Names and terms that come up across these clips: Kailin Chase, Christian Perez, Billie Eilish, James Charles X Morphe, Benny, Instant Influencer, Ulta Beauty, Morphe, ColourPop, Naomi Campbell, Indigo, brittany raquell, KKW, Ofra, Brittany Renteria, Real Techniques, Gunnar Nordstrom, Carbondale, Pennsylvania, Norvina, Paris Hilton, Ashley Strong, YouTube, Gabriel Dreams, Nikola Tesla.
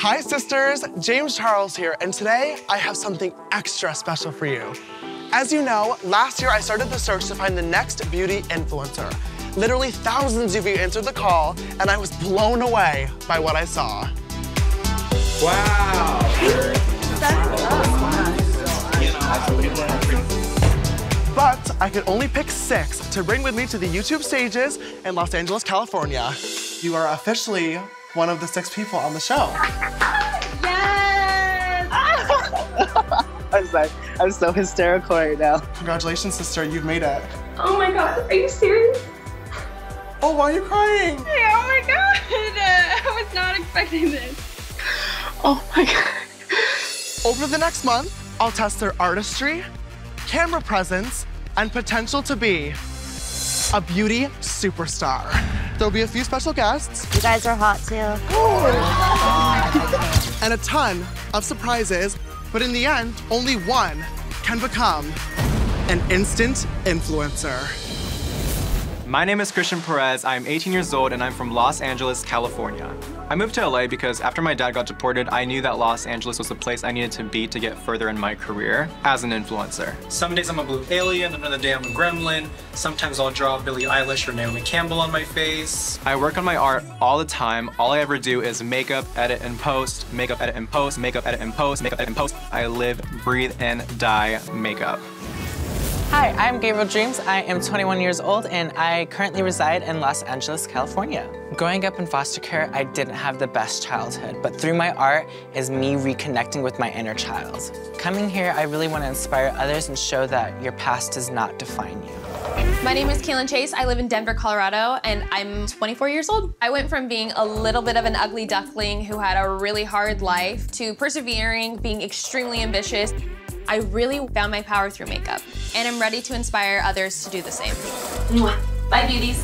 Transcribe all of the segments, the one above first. Hi sisters, James Charles here, and today I have something extra special for you. As you know, last year I started the search to find the next beauty influencer. Literally thousands of you answered the call, and I was blown away by what I saw. Wow. But I could only pick 6 to bring with me to the YouTube stages in Los Angeles, California. You are officially one of the 6 people on the show. Yes! I'm sorry, I'm so hysterical right now. Congratulations, sister, you've made it. Oh my God, are you serious? Oh, why are you crying? Hey, oh my God, I was not expecting this. Oh my God. Over the next month, I'll test their artistry, camera presence, and potential to be a beauty superstar. There'll be a few special guests. You guys are hot too. And a ton of surprises. But in the end, only one can become an instant influencer. My name is Christian Perez. I'm 18 years old and I'm from Los Angeles, California. I moved to LA because after my dad got deported, I knew that Los Angeles was the place I needed to be to get further in my career as an influencer. Some days I'm a blue alien, another day I'm a gremlin. Sometimes I'll draw Billie Eilish or Naomi Campbell on my face. I work on my art all the time. All I ever do is makeup, edit, and post, makeup, edit, and post, makeup, edit, and post, makeup, edit, and post. I live, breathe, and die makeup. Hi, I'm Gabriel Dreams. I am 21 years old and I currently reside in Los Angeles, California. Growing up in foster care, I didn't have the best childhood, but through my art is me reconnecting with my inner child. Coming here, I really want to inspire others and show that your past does not define you. My name is Kailin Chase. I live in Denver, Colorado, and I'm 24 years old. I went from being a little bit of an ugly duckling who had a really hard life to persevering, being extremely ambitious. I really found my power through makeup, and I'm ready to inspire others to do the same. Bye, beauties.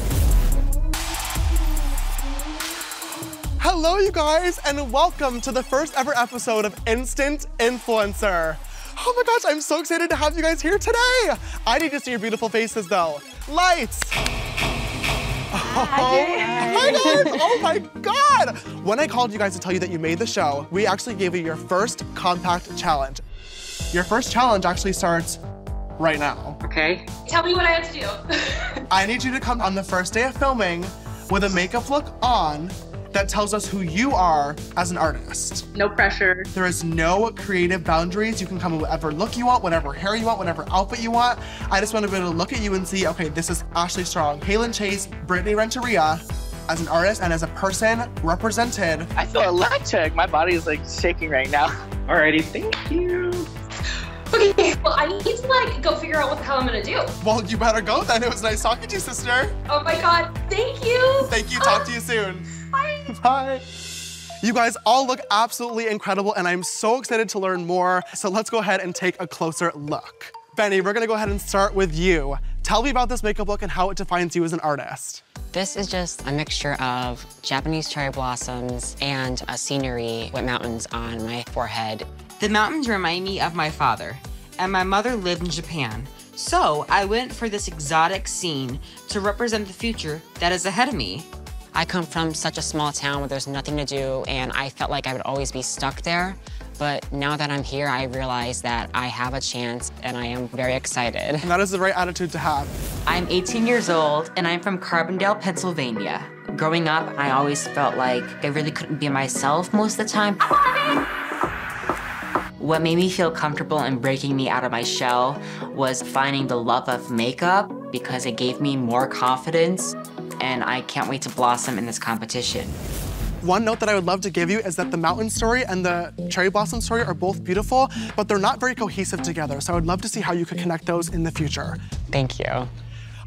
Hello, you guys, and welcome to the first ever episode of Instant Influencer. Oh my gosh, I'm so excited to have you guys here today. I need to see your beautiful faces, though. Lights. Hi guys, oh my God. When I called you guys to tell you that you made the show, we actually gave you your first compact challenge. Your first challenge actually starts right now. Okay. Tell me what I have to do. I need you to come on the first day of filming with a makeup look on that tells us who you are as an artist. No pressure. There is no creative boundaries. You can come in whatever look you want, whatever hair you want, whatever outfit you want. I just want to be able to look at you and see, okay, this is Ashley Strong, Kailin Chase, Brittany Renteria, as an artist and as a person represented. I feel electric. My body is like shaking right now. Alrighty, thank you. Okay, well, I need to like go figure out what the hell I'm gonna do. Well, you better go then. It was nice talking to you, sister. Oh my God, thank you. Thank you, talk to you soon. Bye. Bye. You guys all look absolutely incredible and I'm so excited to learn more. So let's go ahead and take a closer look. Benny, we're gonna go ahead and start with you. Tell me about this makeup look and how it defines you as an artist. This is just a mixture of Japanese cherry blossoms and a scenery with mountains on my forehead. The mountains remind me of my father, and my mother lived in Japan. So I went for this exotic scene to represent the future that is ahead of me. I come from such a small town where there's nothing to do, and I felt like I would always be stuck there. But now that I'm here, I realize that I have a chance, and I am very excited. And that is the right attitude to have. I'm 18 years old, and I'm from Carbondale, Pennsylvania. Growing up, I always felt like I really couldn't be myself most of the time. What made me feel comfortable and breaking me out of my shell was finding the love of makeup because it gave me more confidence, and I can't wait to blossom in this competition. One note that I would love to give you is that the mountain story and the cherry blossom story are both beautiful, but they're not very cohesive together, so I would love to see how you could connect those in the future. Thank you.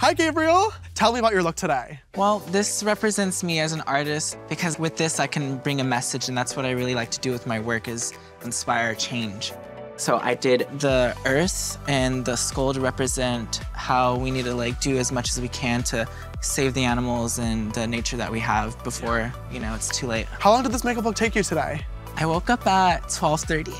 Hi, Gabriel. Tell me about your look today. Well, this represents me as an artist because with this, I can bring a message, and that's what I really like to do with my work is inspire change. So I did the earth and the skull to represent how we need to like do as much as we can to save the animals and the nature that we have before, you know, it's too late. How long did this makeup look take you today? I woke up at 12:30.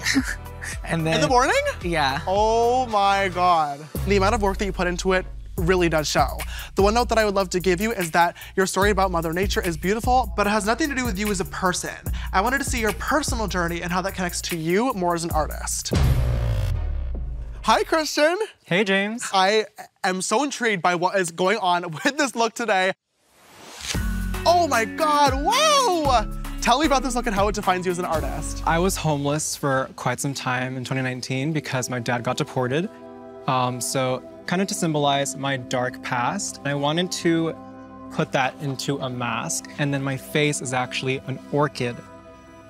And then in the morning? Yeah. Oh my God. The amount of work that you put into it really does show. The one note that I would love to give you is that your story about Mother Nature is beautiful, but it has nothing to do with you as a person. I wanted to see your personal journey and how that connects to you more as an artist. Hi, Christian. Hey, James. I am so intrigued by what is going on with this look today. Oh my God, wow! Tell me about this look and how it defines you as an artist. I was homeless for quite some time in 2019 because my dad got deported. So kind of to symbolize my dark past, I wanted to put that into a mask. And then my face is actually an orchid,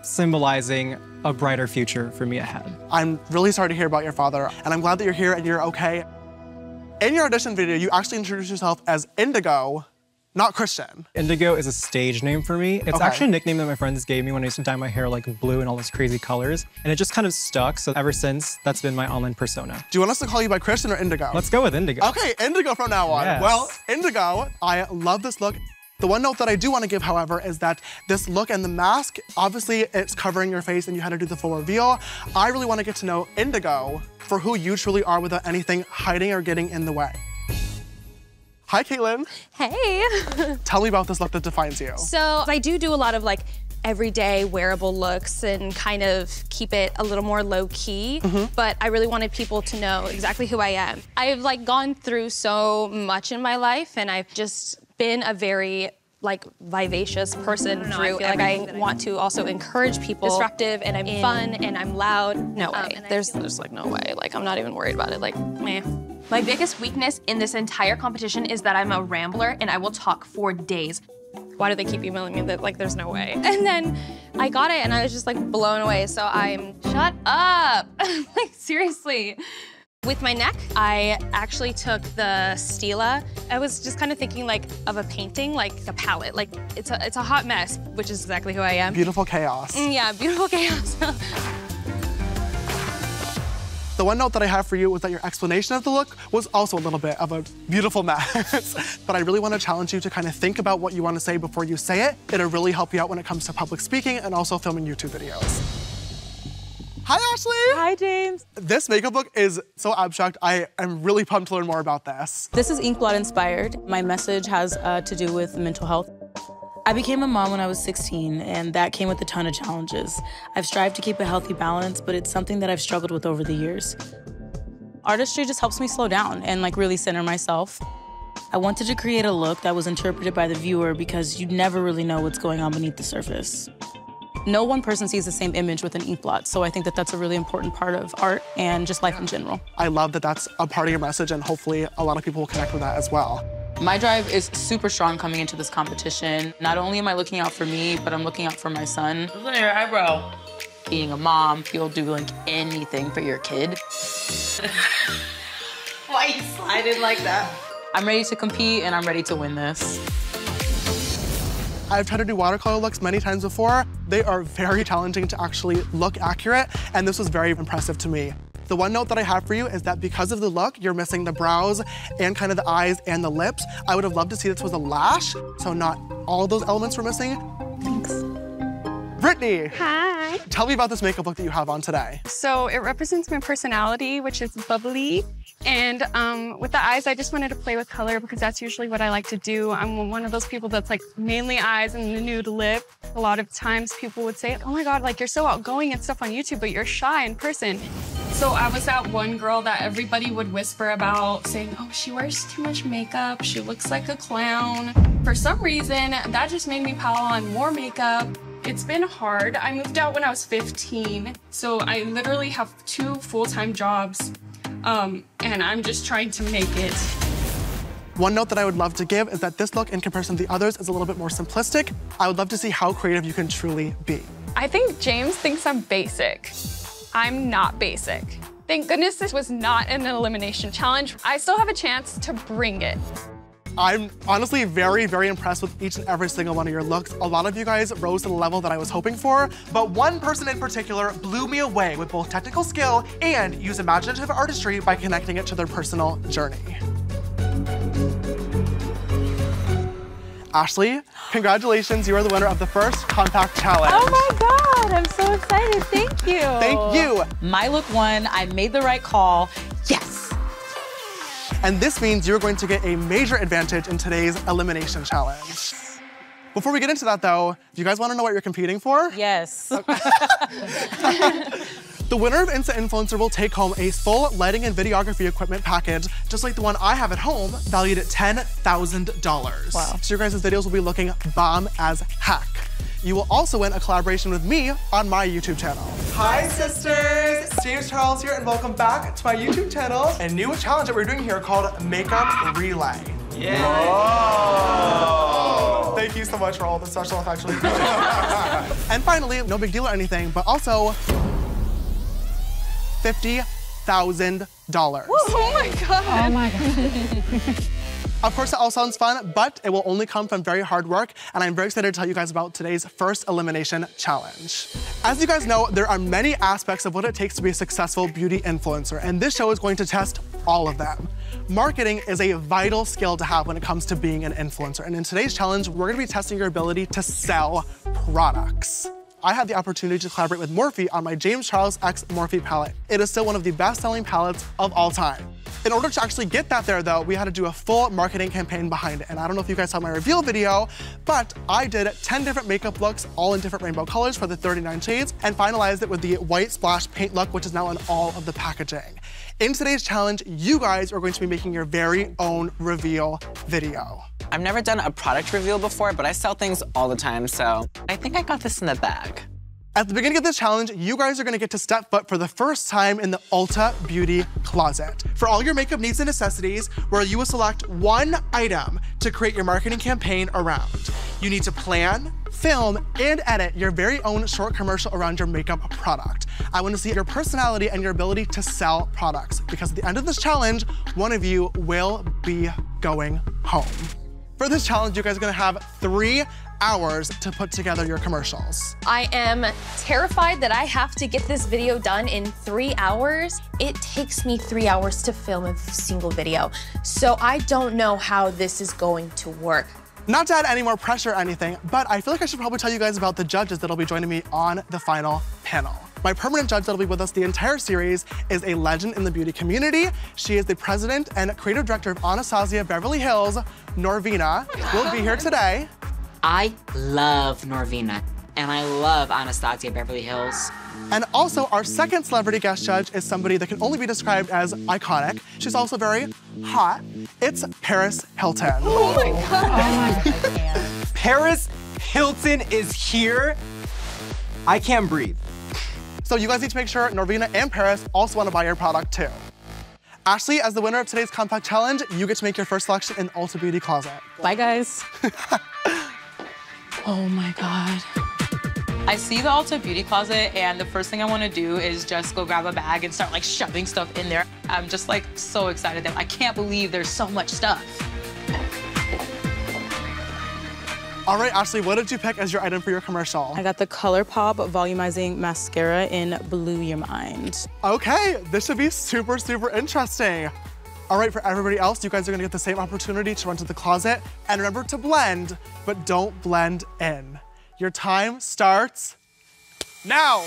symbolizing a brighter future for me ahead. I'm really sorry to hear about your father, and I'm glad that you're here and you're okay. In your audition video, you actually introduced yourself as Indigo, not Christian. Indigo is a stage name for me. It's actually a nickname that my friends gave me when I used to dye my hair like blue and all those crazy colors. And it just kind of stuck. So ever since, that's been my online persona. Do you want us to call you by Christian or Indigo? Let's go with Indigo. Okay, Indigo from now on. Yes. Well, Indigo, I love this look. The one note that I do want to give, however, is that this look and the mask, obviously it's covering your face and you had to do the full reveal. I really want to get to know Indigo for who you truly are without anything hiding or getting in the way. Hi, Kailin. Hey. Tell me about this look that defines you. So I do a lot of like everyday wearable looks and kind of keep it a little more low key, but I really wanted people to know exactly who I am. I've like gone through so much in my life and I've just been a very like vivacious person through, and I want to also encourage people. Disruptive, and I'm fun, and I'm loud. No way. There's like no way. Like I'm not even worried about it. Like meh. My biggest weakness in this entire competition is that I'm a rambler and I will talk for days. Why do they keep emailing me that like there's no way? And then I got it and I was just like blown away. So I'm shut up. Like seriously. With my neck, I actually took the stela. I was just kind of thinking like of a painting, like a palette. Like it's a hot mess, which is exactly who I am. Beautiful chaos. Yeah, beautiful chaos. The one note that I have for you was that your explanation of the look was also a little bit of a beautiful mess. But I really want to challenge you to kind of think about what you want to say before you say it. It'll really help you out when it comes to public speaking and also filming YouTube videos. Hi, Ashley. Hi, James. This makeup look is so abstract. I am really pumped to learn more about this. This is Inkblot inspired. My message has to do with mental health. I became a mom when I was 16, and that came with a ton of challenges. I've strived to keep a healthy balance, but it's something that I've struggled with over the years. Artistry just helps me slow down and like really center myself. I wanted to create a look that was interpreted by the viewer because you never really know what's going on beneath the surface. No one person sees the same image with an inkblot, so I think that that's a really important part of art and just life in general. I love that that's a part of your message, and hopefully a lot of people will connect with that as well. My drive is super strong coming into this competition. Not only am I looking out for me, but I'm looking out for my son. Look at your eyebrow. Being a mom, you'll do like anything for your kid. Why you slided like that? I'm ready to compete and I'm ready to win this. I've tried to do watercolor looks many times before. They are very challenging to actually look accurate, and this was very impressive to me. The one note that I have for you is that because of the look, you're missing the brows and kind of the eyes and the lips. I would have loved to see this was a lash, so not all of those elements were missing. Thanks. Brittany. Hi. Tell me about this makeup look that you have on today. So it represents my personality, which is bubbly. And with the eyes, I just wanted to play with color because that's usually what I like to do. I'm one of those people that's like mainly eyes and the nude lip. A lot of times people would say, oh my God, like you're so outgoing and stuff on YouTube, but you're shy in person. So I was that one girl that everybody would whisper about saying, oh, she wears too much makeup. She looks like a clown. For some reason, that just made me pile on more makeup. It's been hard. I moved out when I was 15. So I literally have 2 full-time jobs. And I'm just trying to make it. One note that I would love to give is that this look, in comparison to the others, is a little bit more simplistic. I would love to see how creative you can truly be. I think James thinks I'm basic. I'm not basic. Thank goodness this was not an elimination challenge. I still have a chance to bring it. I'm honestly very, very impressed with each and every single one of your looks. A lot of you guys rose to the level that I was hoping for, but one person in particular blew me away with both technical skill and used imaginative artistry by connecting it to their personal journey. Ashley, congratulations. You are the winner of the first Compact Challenge. Oh my God, I'm so excited. Thank you. Thank you. My look won. I made the right call. Yes. And this means you're going to get a major advantage in today's elimination challenge. Before we get into that though, do you guys want to know what you're competing for? Yes. Okay. The winner of Instant Influencer will take home a full lighting and videography equipment package, just like the one I have at home, valued at $10,000. Wow. So your guys' videos will be looking bomb as heck. You will also win a collaboration with me on my YouTube channel. Hi sisters, James Charles here and welcome back to my YouTube channel. A new challenge that we're doing here called Makeup Relay. Yeah. Oh. Thank you so much for all the special effects. And finally, no big deal or anything, but also, $50,000. Oh my God. Oh my God. Of course, it all sounds fun, but it will only come from very hard work, and I'm very excited to tell you guys about today's first elimination challenge. As you guys know, there are many aspects of what it takes to be a successful beauty influencer, and this show is going to test all of them. Marketing is a vital skill to have when it comes to being an influencer, and in today's challenge, we're gonna be testing your ability to sell products. I had the opportunity to collaborate with Morphe on my James Charles X Morphe palette. It is still one of the best-selling palettes of all time. In order to actually get that there though, we had to do a full marketing campaign behind it. And I don't know if you guys saw my reveal video, but I did 10 different makeup looks, all in different rainbow colors for the 39 shades, and finalized it with the white splash paint look, which is now on all of the packaging. In today's challenge, you guys are going to be making your very own reveal video. I've never done a product reveal before, but I sell things all the time, so I think I got this in the bag. At the beginning of this challenge, you guys are gonna get to step foot for the first time in the Ulta Beauty Closet. For all your makeup needs and necessities, where you will select one item to create your marketing campaign around. You need to plan, film, and edit your very own short commercial around your makeup product. I wanna see your personality and your ability to sell products, because at the end of this challenge, one of you will be going home. For this challenge, you guys are gonna have 3 hours to put together your commercials. I am terrified that I have to get this video done in 3 hours. It takes me 3 hours to film a single video. So I don't know how this is going to work. Not to add any more pressure or anything, but I feel like I should probably tell you guys about the judges that'll be joining me on the final panel. My permanent judge that'll be with us the entire series is a legend in the beauty community. She is the president and creative director of Anastasia Beverly Hills, Norvina, will be here today. I love Norvina, and I love Anastasia Beverly Hills. And also, our second celebrity guest judge is somebody that can only be described as iconic. She's also very hot. It's Paris Hilton. Oh my God. Oh my God. Paris Hilton is here. I can't breathe. So you guys need to make sure Norvina and Paris also want to buy your product too. Ashley, as the winner of today's compact challenge, you get to make your first selection in Ulta Beauty Closet. Bye guys. Oh my God. I see the Ulta Beauty Closet and the first thing I want to do is just go grab a bag and start like shoving stuff in there. I'm just like so excited that I can't believe there's so much stuff. All right, Ashley, what did you pick as your item for your commercial? I got the ColourPop Volumizing Mascara in Blew Your Mind. Okay, this should be super, super interesting. All right, for everybody else, you guys are gonna get the same opportunity to run to the closet and remember to blend, but don't blend in. Your time starts now.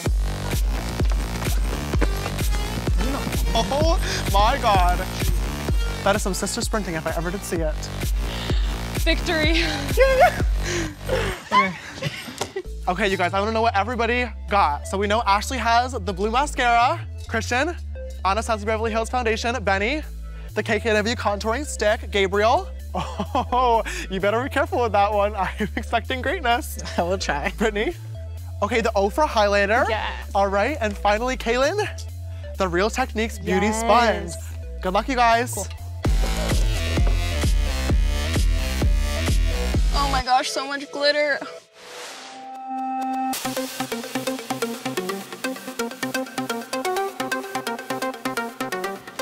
Oh my God. That is some sister sprinting if I ever did see it. Victory. Okay. Okay, you guys, I want to know what everybody got. So we know Ashley has the blue mascara, Christian, Anastasia Beverly Hills Foundation, Benny, the KKW contouring stick, Gabriel. Oh, you better be careful with that one. I'm expecting greatness. I will try. Brittany. Okay, the Ofra highlighter. Yes. All right, and finally, Kailin, the Real Techniques Beauty Sponge. Good luck, you guys. Cool. Oh my gosh, so much glitter.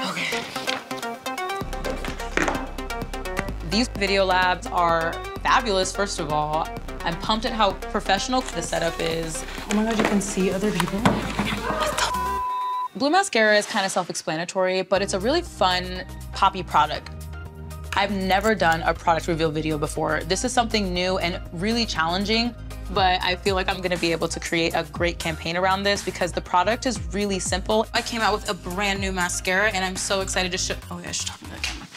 Okay. These video labs are fabulous, first of all. I'm pumped at how professional the setup is. Oh my God, you can see other people. Blue mascara is kind of self-explanatory, but it's a really fun poppy product. I've never done a product reveal video before. This is something new and really challenging, but I feel like I'm gonna be able to create a great campaign around this because the product is really simple. I came out with a brand new mascara and I'm so excited to show, oh yeah, I should talk to the camera.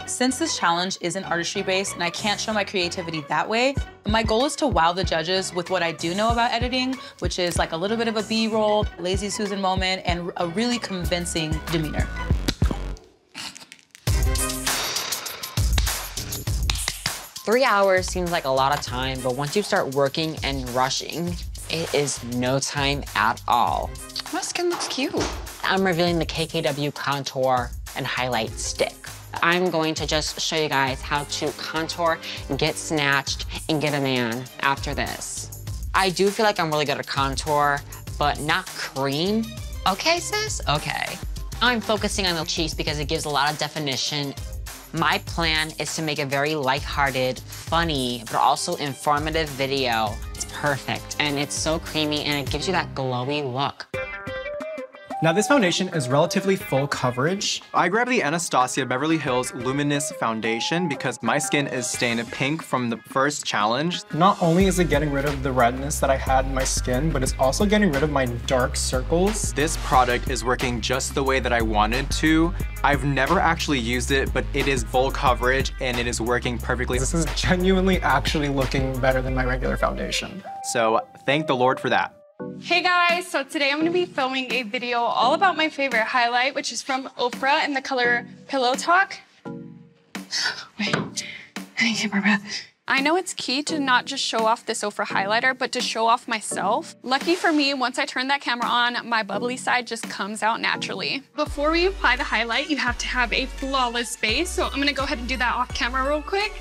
Okay. Since this challenge isn't artistry-based and I can't show my creativity that way, my goal is to wow the judges with what I do know about editing, which is like a little bit of a B-roll, Lazy Susan moment, and a really convincing demeanor. Three hours seems like a lot of time, but once you start working and rushing, it is no time at all. My skin looks cute. I'm revealing the KKW contour and highlight stick. I'm going to just show you guys how to contour, get snatched, and get a man after this. I do feel like I'm really good at contour, but not cream. Okay, sis? Okay. I'm focusing on the cheeks because it gives a lot of definition. My plan is to make a very lighthearted, funny, but also informative video. It's perfect, and it's so creamy, and it gives you that glowy look. Now this foundation is relatively full coverage. I grabbed the Anastasia Beverly Hills Luminous Foundation because my skin is stained pink from the first challenge. Not only is it getting rid of the redness that I had in my skin, but it's also getting rid of my dark circles. This product is working just the way that I wanted to. I've never actually used it, but it is full coverage and it is working perfectly. This is genuinely actually looking better than my regular foundation. So thank the Lord for that. Hey guys, so today I'm going to be filming a video all about my favorite highlight, which is from Ofra in the color Pillow Talk. Wait, I need to get my breath. I know it's key to not just show off this Ofra highlighter, but to show off myself. Lucky for me, once I turn that camera on, my bubbly side just comes out naturally. Before we apply the highlight, you have to have a flawless base, so I'm going to go ahead and do that off camera real quick.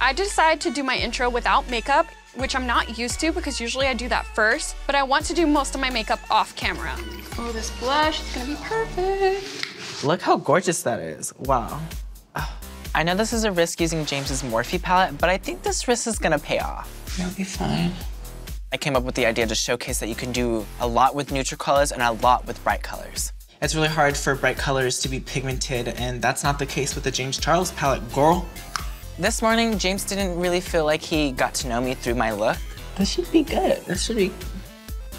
I decided to do my intro without makeup, which I'm not used to because usually I do that first, but I want to do most of my makeup off camera. Oh, this blush is gonna be perfect. Look how gorgeous that is, wow. Oh. I know this is a risk using James's Morphe palette, but I think this risk is gonna pay off. It'll be fine. I came up with the idea to showcase that you can do a lot with neutral colors and a lot with bright colors. It's really hard for bright colors to be pigmented, and that's not the case with the James Charles palette, girl. This morning, James didn't really feel like he got to know me through my look. This should be good, this should be.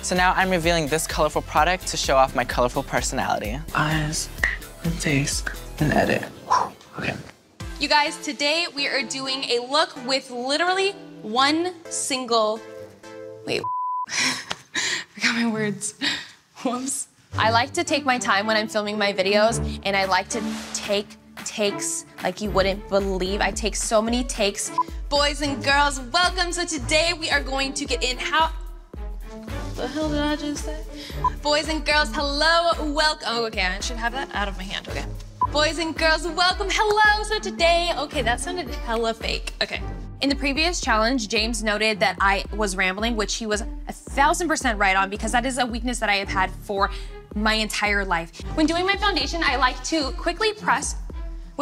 So now I'm revealing this colorful product to show off my colorful personality. Eyes and face and edit, okay. You guys, today we are doing a look with literally one single, wait, I forgot my words, whoops. I like to take my time when I'm filming my videos, and I like to take takes like you wouldn't believe. I take so many takes. Boys and girls, welcome. So today we are going to get in how... the hell did I just say? Boys and girls, hello, welcome. Oh, okay, I should have that out of my hand, okay. Boys and girls, welcome, hello. So today, okay, that sounded hella fake, okay. In the previous challenge, James noted that I was rambling, which he was 1000% right on, because that is a weakness that I have had for my entire life. When doing my foundation, I like to quickly press I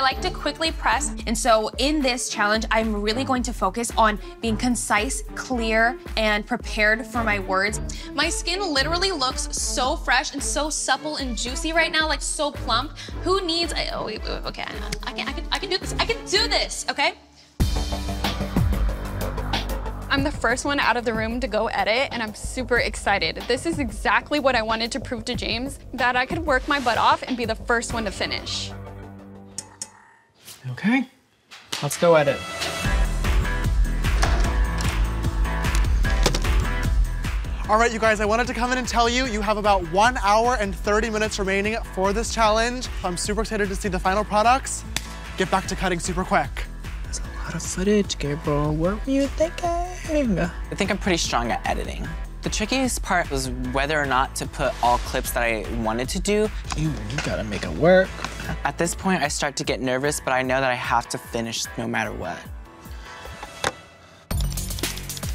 like to quickly press. And so in this challenge, I'm really going to focus on being concise, clear, and prepared for my words. My skin literally looks so fresh and so supple and juicy right now, like so plump. Who needs, oh, okay, I can do this. I can do this, okay? I'm the first one out of the room to go edit, and I'm super excited. This is exactly what I wanted to prove to James, that I could work my butt off and be the first one to finish. Okay, let's go edit. All right, you guys, I wanted to come in and tell you, you have about 1 hour and 30 minutes remaining for this challenge. I'm super excited to see the final products. Get back to cutting super quick. A lot of footage, Gabriel. What were you thinking? I think I'm pretty strong at editing. The trickiest part was whether or not to put all clips that I wanted to do. You gotta make it work. At this point, I start to get nervous, but I know that I have to finish no matter what.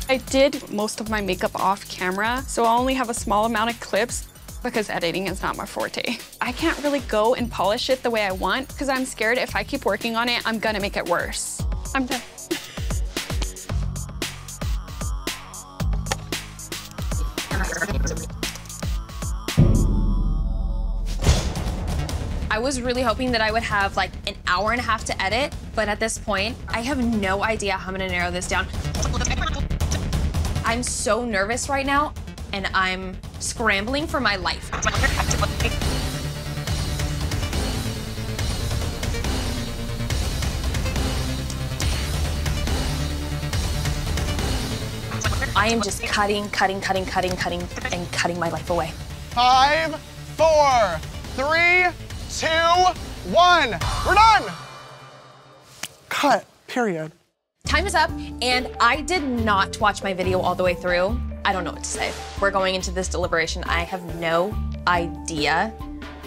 I did most of my makeup off camera, so I only have a small amount of clips because editing is not my forte. I can't really go and polish it the way I want because I'm scared if I keep working on it, I'm gonna make it worse. I'm done. I was really hoping that I would have like an hour and a half to edit, but at this point, I have no idea how I'm gonna narrow this down. I'm so nervous right now, and I'm scrambling for my life. I am just cutting my life away. 5, 4, 3, 2, 1. We're done. Cut, period. Time is up, and I did not watch my video all the way through. I don't know what to say. We're going into this deliberation. I have no idea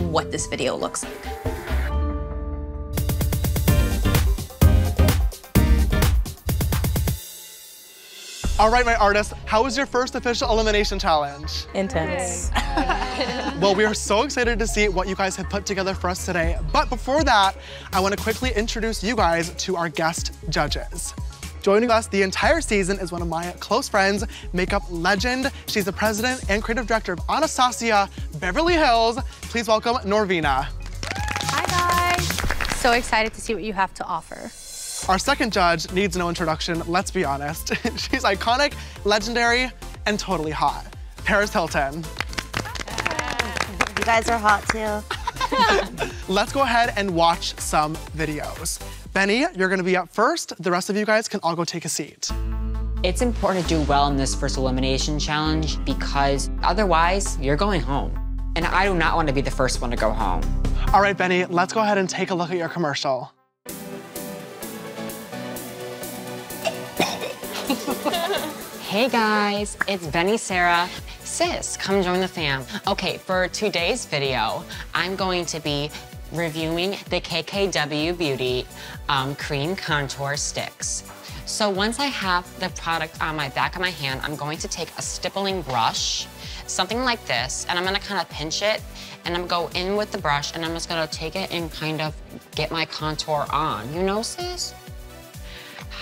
what this video looks like. All right, my artists, how was your first official elimination challenge? Intense. Well, we are so excited to see what you guys have put together for us today. But before that, I want to quickly introduce you guys to our guest judges. Joining us the entire season is one of my close friends, makeup legend. She's the president and creative director of Anastasia Beverly Hills. Please welcome Norvina. Hi, guys. So excited to see what you have to offer. Our second judge needs no introduction, let's be honest. She's iconic, legendary, and totally hot. Paris Hilton. You guys are hot, too. Let's go ahead and watch some videos. Benny, you're gonna be up first. The rest of you guys can all go take a seat. It's important to do well in this first elimination challenge because otherwise, you're going home. And I do not want to be the first one to go home. All right, Benny, let's go ahead and take a look at your commercial. Hey guys, it's Benny Sarah. Sis, come join the fam. Okay, for today's video, I'm going to be reviewing the KKW Beauty Cream Contour Sticks. So once I have the product on my back of my hand, I'm going to take a stippling brush, something like this, and I'm gonna kind of pinch it, and I'm gonna go in with the brush, and I'm just gonna take it and kind of get my contour on. You know, sis?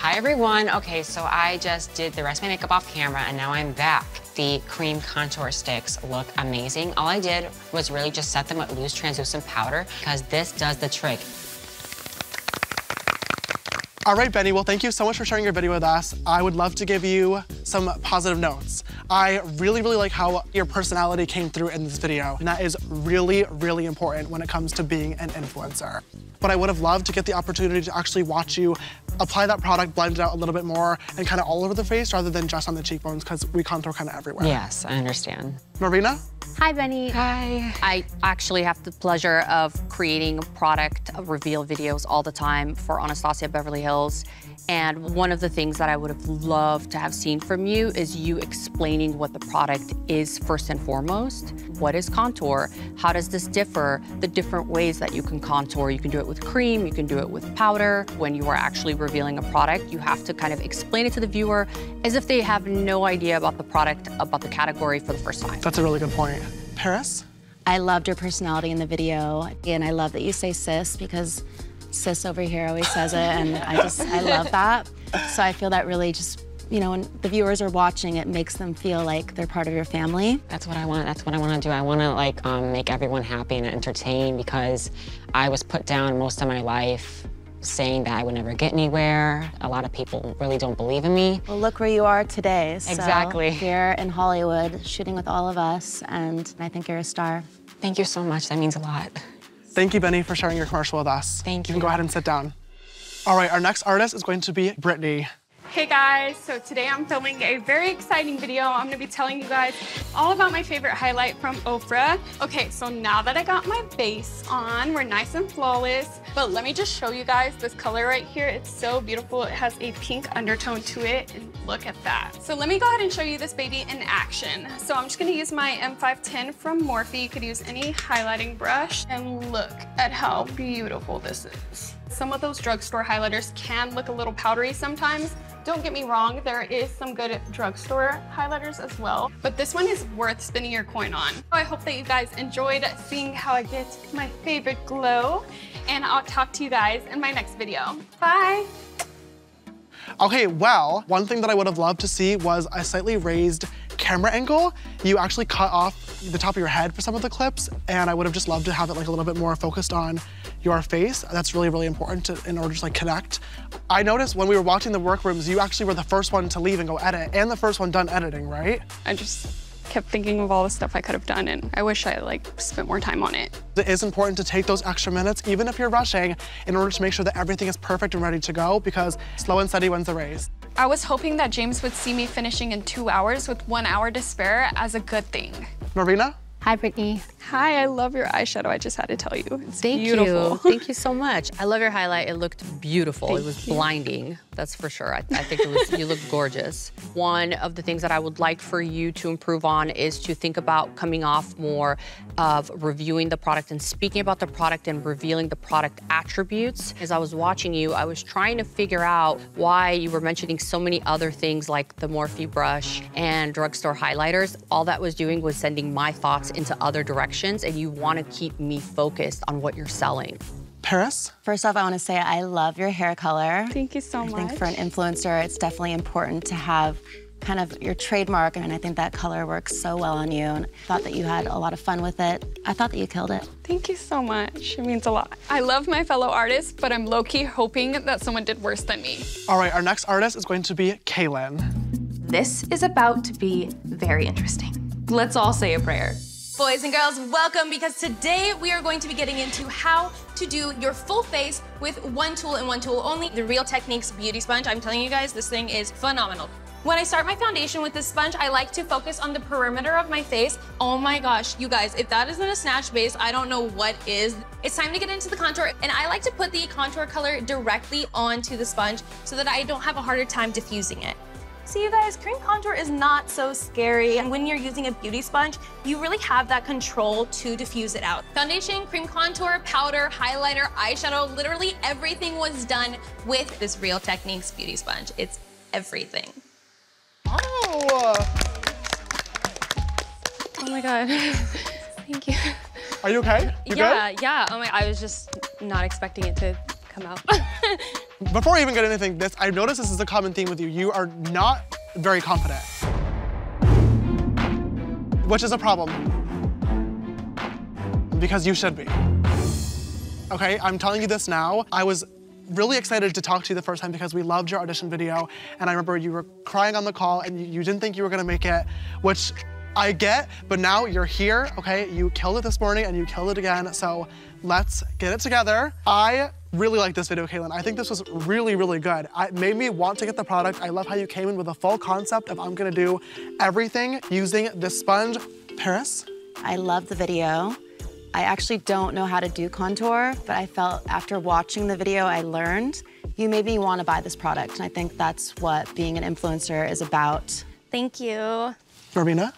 Hi, everyone. Okay, so I just did the rest of my makeup off camera, and now I'm back. The cream contour sticks look amazing. All I did was really just set them with loose translucent powder because this does the trick. All right, Benny, well, thank you so much for sharing your video with us. I would love to give you some positive notes. I really, really like how your personality came through in this video, and that is really, really important when it comes to being an influencer. But I would have loved to get the opportunity to actually watch you apply that product, blend it out a little bit more, and kind of all over the face rather than just on the cheekbones because we contour kind of everywhere. Yes, I understand. Norvina? Hi, Benny. Hi. I actually have the pleasure of creating product reveal videos all the time for Anastasia Beverly Hills. And one of the things that I would have loved to have seen from you is you explaining what the product is first and foremost. What is contour? How does this differ? The different ways that you can contour. You can do it with cream, you can do it with powder. When you are actually revealing a product, you have to kind of explain it to the viewer as if they have no idea about the product, about the category for the first time. That's a really good point. Paris? I loved your personality in the video. And I love that you say sis because sis over here always says it, and I love that. So I feel that really just, you know, when the viewers are watching, it makes them feel like they're part of your family. That's what I want. That's what I want to do. I want to, like, make everyone happy and entertain because I was put down most of my life saying that I would never get anywhere. A lot of people really don't believe in me. Well, look where you are today. So exactly. You're in Hollywood shooting with all of us, and I think you're a star. Thank you so much. That means a lot. Thank you, Benny, for sharing your commercial with us. Thank you. You can go ahead and sit down. All right, our next artist is going to be Brittany. Hey guys, so today I'm filming a very exciting video. I'm gonna be telling you guys all about my favorite highlight from Ofra. Okay, so now that I got my base on, we're nice and flawless, but let me just show you guys this color right here. It's so beautiful. It has a pink undertone to it, and look at that. So let me go ahead and show you this baby in action. So I'm just gonna use my M510 from Morphe. You could use any highlighting brush, and look at how beautiful this is. Some of those drugstore highlighters can look a little powdery sometimes. Don't get me wrong, there is some good drugstore highlighters as well, but this one is worth spinning your coin on. So I hope that you guys enjoyed seeing how I get my favorite glow, and I'll talk to you guys in my next video. Bye. Okay, well, one thing that I would have loved to see was a slightly raised camera angle. You actually cut off the top of your head for some of the clips, and I would have just loved to have it like a little bit more focused on your face. That's really, really important in order to like connect. I noticed when we were watching the workrooms, you actually were the first one to leave and go edit, and the first one done editing, right? I just kept thinking of all the stuff I could have done, and I wish I like spent more time on it. It is important to take those extra minutes, even if you're rushing, in order to make sure that everything is perfect and ready to go, because slow and steady wins the race. I was hoping that James would see me finishing in 2 hours with 1 hour to spare as a good thing. Norvina? Hi, Brittany. Hi, I love your eyeshadow. I just had to tell you. It's beautiful. Thank you. Thank you so much. I love your highlight. It looked beautiful. It was blinding. That's for sure. I think it was, you look gorgeous. One of the things that I would like for you to improve on is to think about coming off more of reviewing the product and speaking about the product and revealing the product attributes. As I was watching you, I was trying to figure out why you were mentioning so many other things like the Morphe brush and drugstore highlighters. All that was doing was sending my thoughts into other directions, and you want to keep me focused on what you're selling. Paris? First off, I want to say I love your hair color. Thank you so much. I think for an influencer, it's definitely important to have kind of your trademark, and I think that color works so well on you. And I thought that you had a lot of fun with it. I thought that you killed it. Thank you so much. It means a lot. I love my fellow artists, but I'm low-key hoping that someone did worse than me. All right, our next artist is going to be Kailin. This is about to be very interesting. Let's all say a prayer. Boys and girls, welcome, because today we are going to be getting into how to do your full face with one tool and one tool only, the Real Techniques Beauty Sponge. I'm telling you guys, this thing is phenomenal. When I start my foundation with this sponge, I like to focus on the perimeter of my face. Oh my gosh, you guys, if that isn't a snatch base, I don't know what is. It's time to get into the contour, and I like to put the contour color directly onto the sponge so that I don't have a harder time diffusing it. So you guys, cream contour is not so scary, and when you're using a beauty sponge, you really have that control to diffuse it out. Foundation, cream contour, powder, highlighter, eyeshadow, literally everything was done with this Real Techniques Beauty Sponge. It's everything. Oh! Oh my God. Thank you. Are you okay? You good? Yeah. Oh my, I was just not expecting it to come out. Before I even get anything, I've noticed this is a common theme with you. You are not very confident, which is a problem because you should be. Okay, I'm telling you this now. I was really excited to talk to you the first time because we loved your audition video, and I remember you were crying on the call and you didn't think you were gonna make it, which I get, but now you're here, okay? You killed it this morning and you killed it again, so let's get it together. I really like this video, Kailin. I think this was really, really good. It made me want to get the product. I love how you came in with a full concept of I'm gonna do everything using this sponge. Paris? I love the video. I actually don't know how to do contour, but I felt after watching the video, I learned. You made me want to buy this product, and I think that's what being an influencer is about. Thank you. Norvina?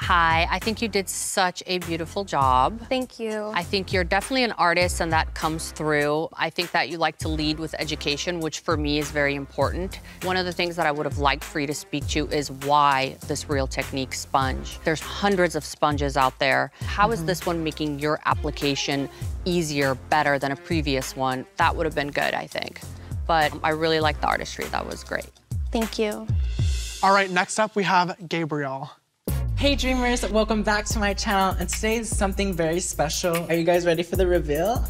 Hi, I think you did such a beautiful job. Thank you. I think you're definitely an artist, and that comes through. I think that you like to lead with education, which for me is very important. One of the things that I would have liked for you to speak to is why this Real Technique sponge. There's hundreds of sponges out there. How is this one making your application easier, better than a previous one? That would have been good, I think. But I really like the artistry. That was great. Thank you. All right, next up we have Gabriel. Hey Dreamers, welcome back to my channel, and today is something very special. Are you guys ready for the reveal?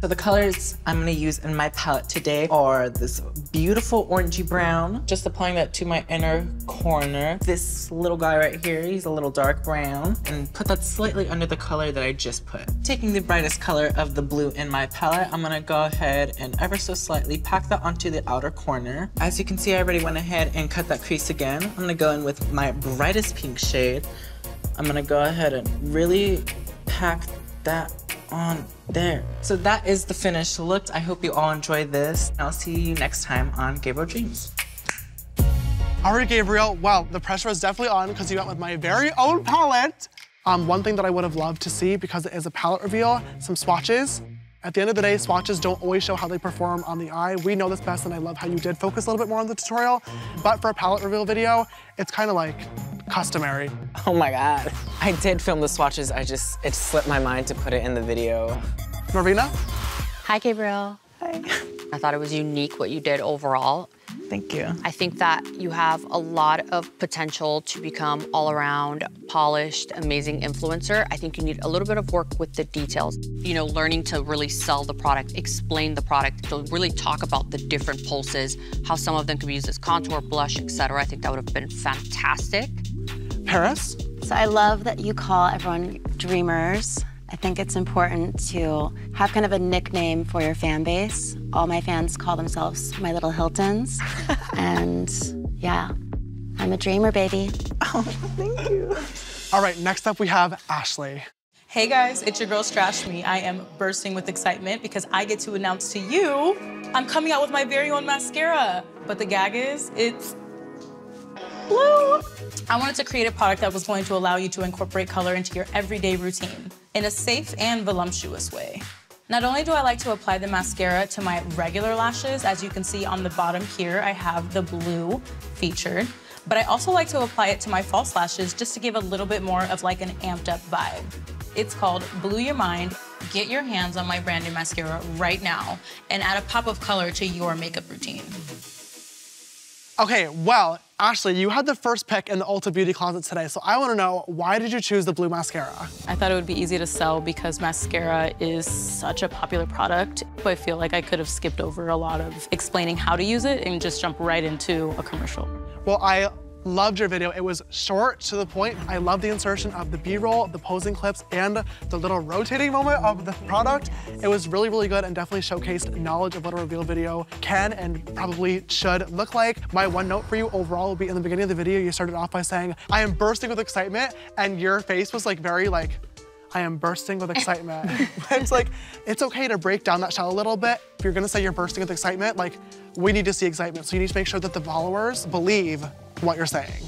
So the colors I'm gonna use in my palette today are this beautiful orangey brown, just applying that to my inner corner. This little guy right here, he's a little dark brown, and put that slightly under the color that I just put. Taking the brightest color of the blue in my palette, I'm gonna go ahead and ever so slightly pack that onto the outer corner. As you can see, I already went ahead and cut that crease again. I'm gonna go in with my brightest pink shade. I'm gonna go ahead and really pack that on there. So that is the finished look. I hope you all enjoy this. I'll see you next time on Gabriel Dreams. All right, Gabriel. Wow, the pressure is definitely on because you went with my very own palette. One thing that I would have loved to see, because it is a palette reveal, some swatches. At the end of the day, swatches don't always show how they perform on the eye. We know this best, and I love how you did focus a little bit more on the tutorial. But for a palette reveal video, it's kind of like customary. Oh my God. I did film the swatches. It slipped my mind to put it in the video. Norvina? Hi, Gabriel. Hi. I thought it was unique what you did overall. Thank you. I think that you have a lot of potential to become all-around, polished, amazing influencer. I think you need a little bit of work with the details. You know, learning to really sell the product, explain the product, to really talk about the different pulses, how some of them can be used as contour, blush, etc. I think that would have been fantastic. Paris? So I love that you call everyone dreamers. I think it's important to have kind of a nickname for your fan base. All my fans call themselves my little Hiltons. And yeah, I'm a dreamer, baby. Oh, thank you. All right, next up we have Ashley. Hey guys, it's your girl Strash Me. I am bursting with excitement because I get to announce to you I'm coming out with my very own mascara. But the gag is, it's blue. I wanted to create a product that was going to allow you to incorporate color into your everyday routine in a safe and voluptuous way. Not only do I like to apply the mascara to my regular lashes, as you can see on the bottom here, I have the blue featured, but I also like to apply it to my false lashes just to give a little bit more of like an amped up vibe. It's called Blew Your Mind. Get your hands on my brand new mascara right now and add a pop of color to your makeup routine. Okay, well, Ashley, you had the first pick in the Ulta Beauty closet today, so I want to know, why did you choose the blue mascara? I thought it would be easy to sell because mascara is such a popular product. I feel like I could have skipped over a lot of explaining how to use it and just jump right into a commercial. Well, I loved your video. It was short, to the point. I love the insertion of the B-roll, the posing clips, and the little rotating moment of the product. It was really, really good and definitely showcased knowledge of what a reveal video can and probably should look like. My one note for you overall will be in the beginning of the video, you started off by saying, I am bursting with excitement, and your face was like very like, I am bursting with excitement. It's like, it's okay to break down that shell a little bit. If you're gonna say you're bursting with excitement, like, we need to see excitement. So you need to make sure that the followers believe what you're saying.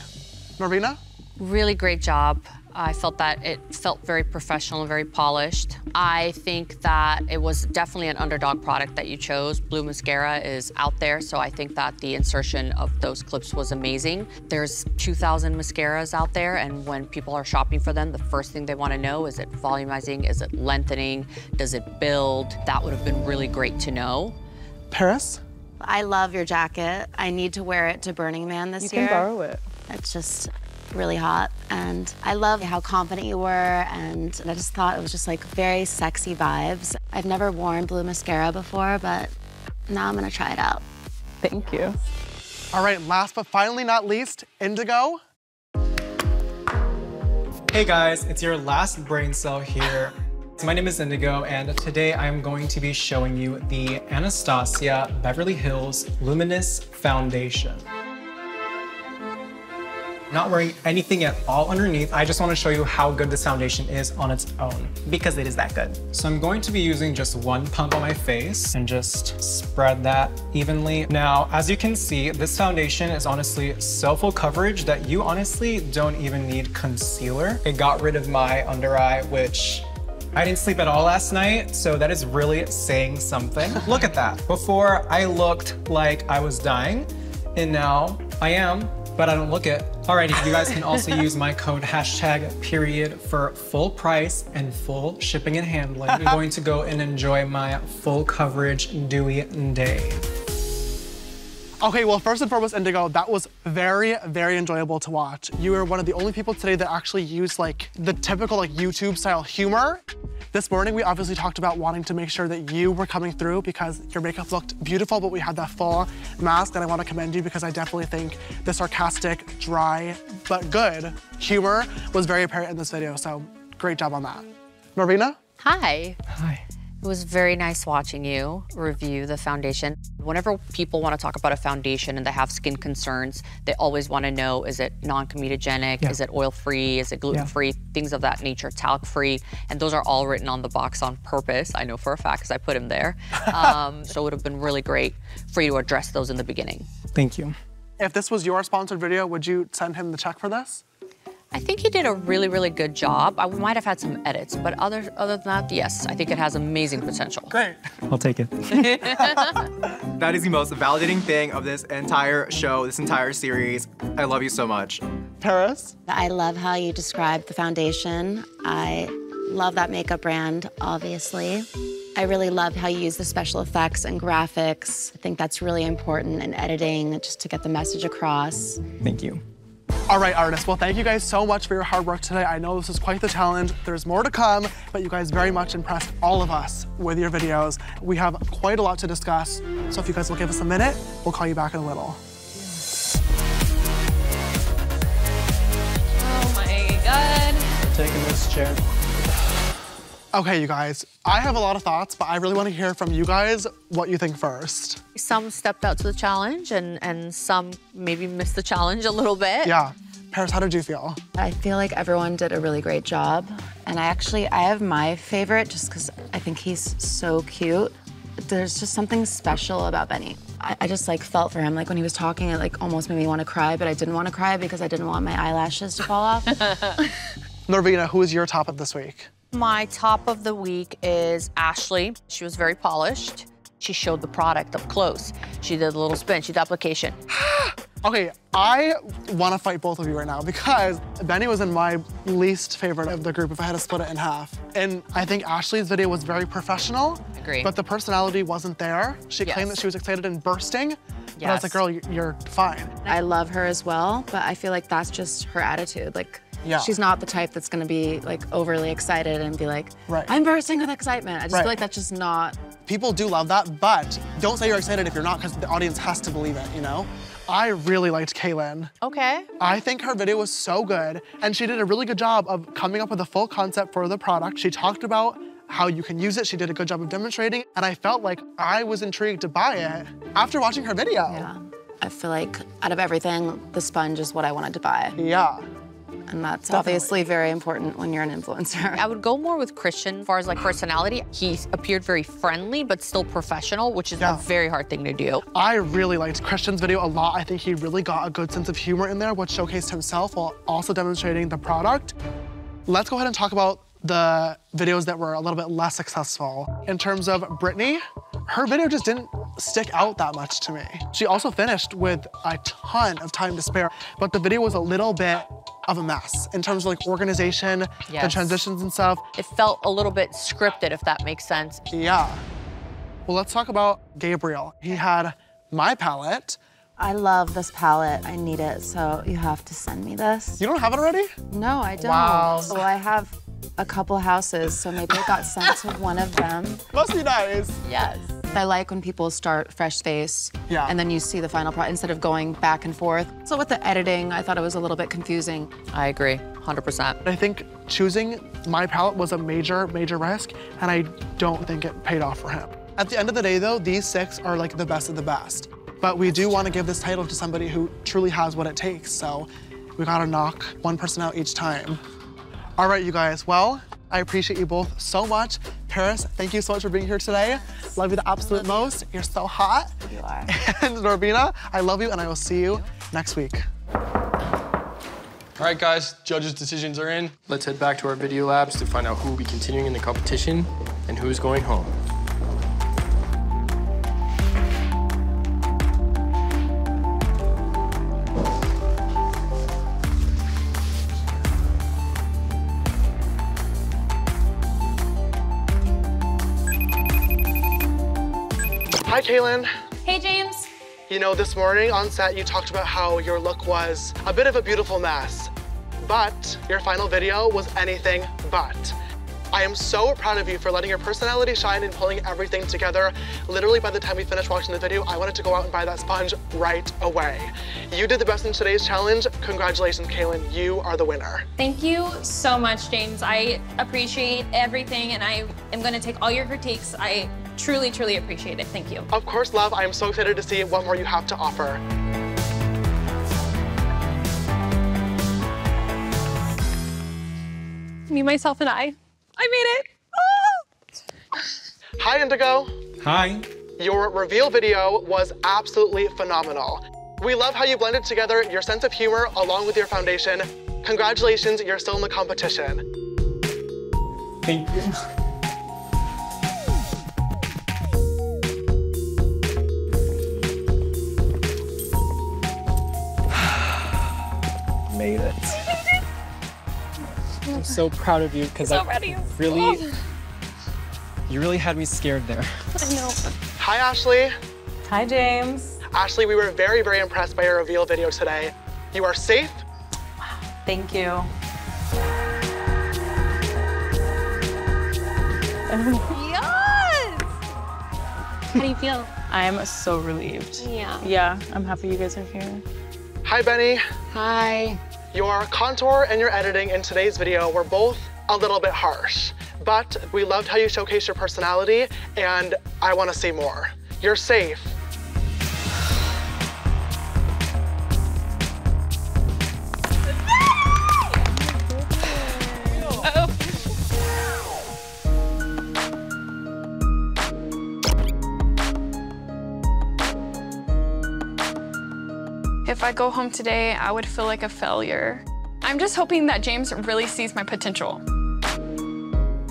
Norvina? Really great job. I felt that it felt very professional and very polished. I think that it was definitely an underdog product that you chose. Blue mascara is out there, so I think that the insertion of those clips was amazing. There's 2,000 mascaras out there, and when people are shopping for them, the first thing they want to know, is it volumizing, is it lengthening, does it build? That would have been really great to know. Paris? I love your jacket. I need to wear it to Burning Man this year. You can borrow it. It's just really hot. And I love how confident you were. And I just thought it was just like very sexy vibes. I've never worn blue mascara before, but now I'm gonna try it out. Thank you. All right, last but finally not least, Indigo. Hey guys, it's your last brain cell here. My name is Indigo, and today I'm going to be showing you the Anastasia Beverly Hills Luminous Foundation. Not wearing anything at all underneath, I just want to show you how good this foundation is on its own, because it is that good. So I'm going to be using just one pump on my face and just spread that evenly. Now, as you can see, this foundation is honestly so full coverage that you honestly don't even need concealer. It got rid of my under eye, which I didn't sleep at all last night, so that is really saying something. Look at that. Before, I looked like I was dying, and now I am, but I don't look it. Alrighty, you guys can also use my code #period for full price and full shipping and handling. I'm going to go and enjoy my full coverage dewy day. Okay, well, first and foremost, Indigo, that was very, very enjoyable to watch. You were one of the only people today that actually used like the typical like YouTube style humor. This morning, we obviously talked about wanting to make sure that you were coming through because your makeup looked beautiful, but we had that full mask, and I want to commend you because I definitely think the sarcastic, dry, but good humor was very apparent in this video, so great job on that. Norvina? Hi. Hi. It was very nice watching you review the foundation. Whenever people want to talk about a foundation and they have skin concerns, they always want to know, is it non-comedogenic? Yeah. Is it oil-free? Is it gluten-free? Yeah. Things of that nature, talc-free. And those are all written on the box on purpose. I know for a fact because I put them there. So it would have been really great for you to address those in the beginning. Thank you. If this was your sponsored video, would you send him the check for this? I think he did a really, really good job. I might have had some edits, but other than that, yes, I think it has amazing potential. Great. I'll take it. That is the most validating thing of this entire show, this entire series. I love you so much. Paris? I love how you described the foundation. I love that makeup brand, obviously. I really love how you use the special effects and graphics. I think that's really important in editing, just to get the message across. Thank you. All right, artists, well, thank you guys so much for your hard work today. I know this is quite the challenge. There's more to come, but you guys very much impressed all of us with your videos. We have quite a lot to discuss, so if you guys will give us a minute, we'll call you back in a little. Oh my God. I'm taking this chair. Okay, you guys, I have a lot of thoughts, but I really want to hear from you guys what you think first. Some stepped up to the challenge and some maybe missed the challenge a little bit. Yeah. Paris, how did you feel? I feel like everyone did a really great job. And I have my favorite just because I think he's so cute. There's just something special about Benny. I just like felt for him. Like when he was talking, it like almost made me want to cry, but I didn't want to cry because I didn't want my eyelashes to fall off. Norvina, who is your top of this week? My top of the week is Ashley. She was very polished. She showed the product up close. She did a little spin, she did application. Okay, I want to fight both of you right now because Benny was in my least favorite of the group if I had to split it in half. And I think Ashley's video was very professional. Agree. But the personality wasn't there. She claimed that she was excited and bursting. Yes. But I was like, girl, you're fine. I love her as well, but I feel like that's just her attitude. Like, she's not the type that's going to be like overly excited and be like, I'm bursting with excitement. I just feel like that's just not. People do love that, but don't say you're excited if you're not because the audience has to believe it, you know? I really liked Kailin. Okay. I think her video was so good, and she did a really good job of coming up with a full concept for the product. She talked about how you can use it. She did a good job of demonstrating, and I felt like I was intrigued to buy it after watching her video. Yeah. I feel like out of everything, the sponge is what I wanted to buy. Yeah. And that's obviously very important when you're an influencer. I would go more with Christian as far as like personality. He appeared very friendly, but still professional, which is a very hard thing to do. I really liked Christian's video a lot. I think he really got a good sense of humor in there, which showcased himself while also demonstrating the product. Let's go ahead and talk about the videos that were a little bit less successful. In terms of Brittany, her video just didn't stick out that much to me. She also finished with a ton of time to spare, but the video was a little bit of a mess in terms of like organization, the transitions and stuff. It felt a little bit scripted, if that makes sense. Yeah. Well, let's talk about Gabriel. He had my palette. I love this palette. I need it, so you have to send me this. You don't have it already? No, I don't. Wow. Well, I have a couple houses, so maybe it got sent to one of them. Must be nice. Yes. I like when people start fresh face and then you see the final product instead of going back and forth. So with the editing, I thought it was a little bit confusing. I agree, 100%. I think choosing my palette was a major, major risk, and I don't think it paid off for him. At the end of the day, though, these six are like the best of the best. But we do want to give this title to somebody who truly has what it takes, so we gotta knock one person out each time. All right, you guys, well, I appreciate you both so much. Paris, thank you so much for being here today. Love you the absolute most. You're so hot. You are. And Norvina, I love you, and I will see you next week. All right, guys, judges' decisions are in. Let's head back to our video labs to find out who will be continuing in the competition and who's going home. Hi, Kailin. Hey, James. You know, this morning on set, you talked about how your look was a bit of a beautiful mess, but your final video was anything but. I am so proud of you for letting your personality shine and pulling everything together. Literally, by the time we finished watching the video, I wanted to go out and buy that sponge right away. You did the best in today's challenge. Congratulations, Kailin. You are the winner. Thank you so much, James. I appreciate everything, and I am gonna take all your critiques. I truly, truly appreciate it. Thank you. Of course, love. I am so excited to see what more you have to offer. Me, myself, and I made it. Oh! Hi, Indigo. Hi. Your reveal video was absolutely phenomenal. We love how you blended together your sense of humor along with your foundation. Congratulations, you're still in the competition. Thank you. Made it. I'm so proud of you because you really had me scared there. I know. Hi, Ashley. Hi, James. Ashley, we were very, very impressed by your reveal video today. You are safe. Wow. Thank you. Yes! How do you feel? I am so relieved. Yeah. Yeah, I'm happy you guys are here. Hi, Benny. Hi. Your contour and your editing in today's video were both a little bit harsh, but we loved how you showcased your personality and I want to see more. You're safe. If I go home today, I would feel like a failure. I'm just hoping that James really sees my potential.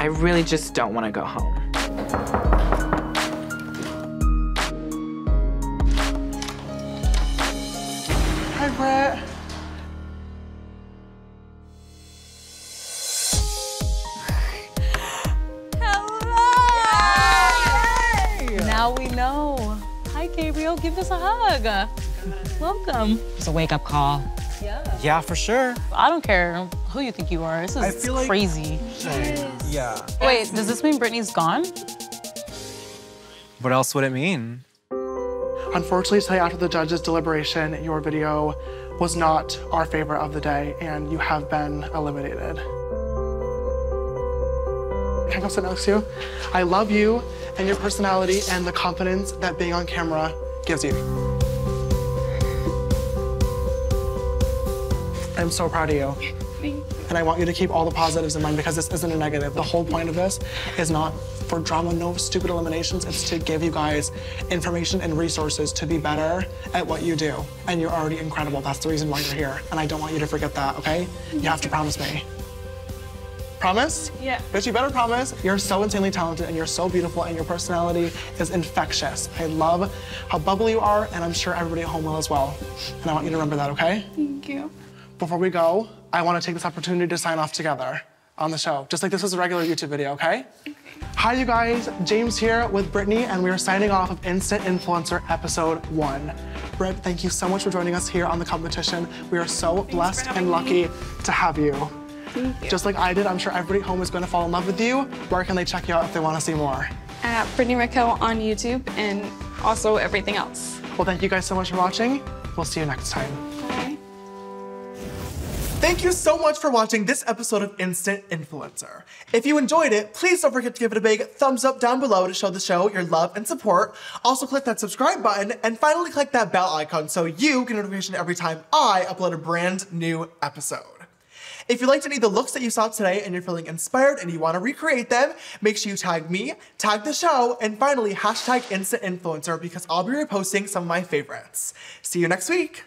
I really just don't want to go home. Hi, Brett. Hello! Yay! Now we know. Hi, Gabriel. Give us a hug. Welcome. It's a wake-up call. Yeah. Yeah, for sure. I don't care who you think you are. This is crazy. Yeah. Wait, does this mean Brittany's gone? What else would it mean? Unfortunately, today after the judges' deliberation, your video was not our favorite of the day, and you have been eliminated. Can I come sit next to you? I love you and your personality and the confidence that being on camera gives you. I'm so proud of you. Thanks. And I want you to keep all the positives in mind because this isn't a negative. The whole point of this is not for drama, no stupid eliminations. It's to give you guys information and resources to be better at what you do. And you're already incredible. That's the reason why you're here. And I don't want you to forget that, okay? You have to promise me. Promise? Yeah. Bitch, you better promise. You're so insanely talented and you're so beautiful and your personality is infectious. I love how bubbly you are and I'm sure everybody at home will as well. And I want you to remember that, okay? Thank you. Before we go, I want to take this opportunity to sign off together on the show, just like this was a regular YouTube video, okay? Okay. Hi, you guys. James here with Brittany, and we are signing off of Instant Influencer Episode 1. Britt, thank you so much for joining us here on The Competition. We are so blessed and lucky to have you. Thank you. Just like I did, I'm sure everybody at home is going to fall in love with you. Where can they check you out if they want to see more? At Brittany Raquel on YouTube and also everything else. Well, thank you guys so much for watching. We'll see you next time. Thank you so much for watching this episode of Instant Influencer. If you enjoyed it, please don't forget to give it a big thumbs up down below to show the show your love and support. Also click that subscribe button and finally click that bell icon so you get a notification every time I upload a brand new episode. If you liked any of the looks that you saw today and you're feeling inspired and you want to recreate them, make sure you tag me, tag the show, and finally #InstantInfluencer because I'll be reposting some of my favorites. See you next week.